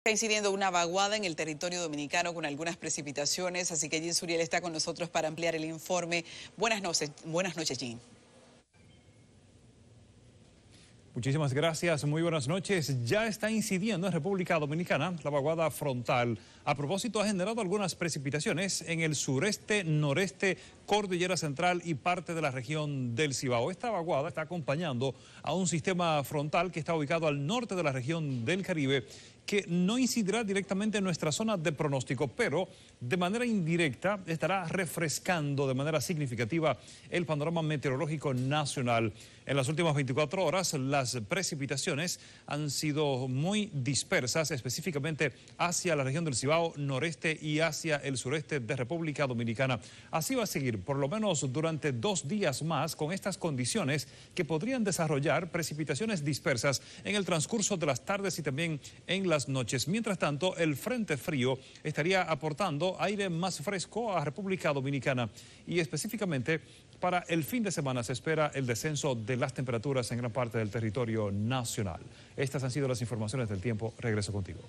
Está incidiendo una vaguada en el territorio dominicano con algunas precipitaciones, así que Jean Suriel está con nosotros para ampliar el informe. Buenas noches, Jean. Muchísimas gracias, muy buenas noches. Ya está incidiendo en República Dominicana la vaguada frontal. A propósito, ha generado algunas precipitaciones en el sureste, noreste, Cordillera Central y parte de la región del Cibao. Esta vaguada está acompañando a un sistema frontal que está ubicado al norte de la región del Caribe, que no incidirá directamente en nuestra zona de pronóstico, pero de manera indirecta estará refrescando de manera significativa el panorama meteorológico nacional. En las últimas 24 horas, las precipitaciones han sido muy dispersas, específicamente hacia la región del Cibao, noreste y hacia el sureste de República Dominicana. Así va a seguir, por lo menos durante 2 días más, con estas condiciones que podrían desarrollar precipitaciones dispersas en el transcurso de las tardes y también en las noches. Mientras tanto, el frente frío estaría aportando aire más fresco a República Dominicana y específicamente para el fin de semana se espera el descenso de las temperaturas en gran parte del territorio nacional. Estas han sido las informaciones del tiempo. Regreso contigo.